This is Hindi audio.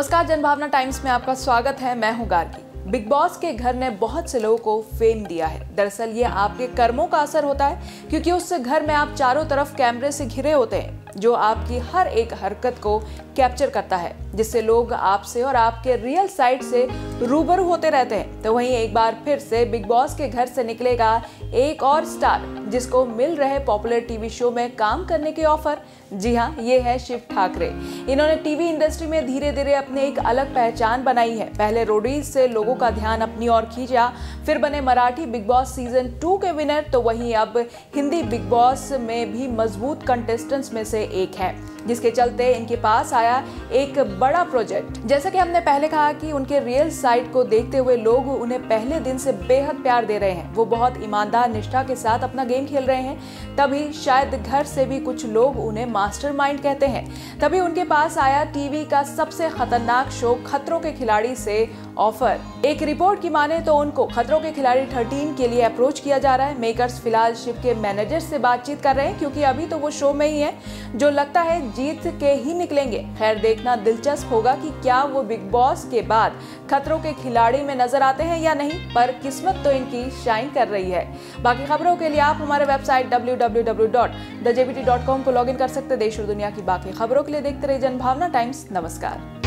नमस्कार, जनभावना टाइम्स में आपका स्वागत है। मैं हूं गार्गी। बिग बॉस के घर ने बहुत से लोगों को फेम दिया है। दरअसल ये आपके कर्मों का असर होता है, क्योंकि उस घर में आप चारों तरफ कैमरे से घिरे होते हैं जो आपकी हर एक हरकत को कैप्चर करता है, जिससे लोग आपसे और आपके रियल साइड से रूबरू होते रहते हैं। तो वहीं एक बार फिर से बिग बॉस के घर से निकलेगा एक और स्टार, जिसको मिल रहे पॉपुलर टीवी शो में काम करने के ऑफर। जी हाँ, ये है शिव ठाकरे। इन्होंने टीवी इंडस्ट्री में धीरे धीरे अपने एक अलग पहचान बनाई है। पहले रोडीज से लोगों का ध्यान अपनी ओर खींचा, फिर बने मराठी बिग बॉस सीजन 2 के विनर, तो वहीं अब हिंदी बिग बॉस में भी मजबूत कंटेस्टेंट्स में से एक है, जिसके चलते इनके पास आया एक बड़ा प्रोजेक्ट। जैसा कि हमने पहले कहा कि उनके रियल साइड को देखते हुए लोग उन्हें पहले दिन से बेहद प्यार दे रहे हैं। वो बहुत ईमानदार निष्ठा के साथ अपना गेम खेल रहे हैं, तभी शायद घर से भी कुछ लोग उन्हें मास्टरमाइंड कहते हैं। तभी उनके पास आया टीवी का सबसे खतरनाक शो खतरों के खिलाड़ी से ऑफर। एक रिपोर्ट की माने तो उनको खतरों के खिलाड़ी 13 के लिए अप्रोच किया जा रहा है। मेकर्स फिलहाल शिव के मैनेजर से बातचीत कर रहे हैं, क्योंकि अभी तो वो शो में ही है जो लगता है जीत के ही निकलेंगे। खैर, देखना दिलचस्प होगा कि क्या वो बिग बॉस के बाद खतरों के खिलाड़ी में नजर आते हैं या नहीं, पर किस्मत तो इनकी शाइन कर रही है। बाकी खबरों के लिए आप हमारे वेबसाइट www.thejbt.com को लॉगिन कर सकते हैं। देश और दुनिया की बाकी खबरों के लिए देखते रहिए जनभावना टाइम्स। नमस्कार।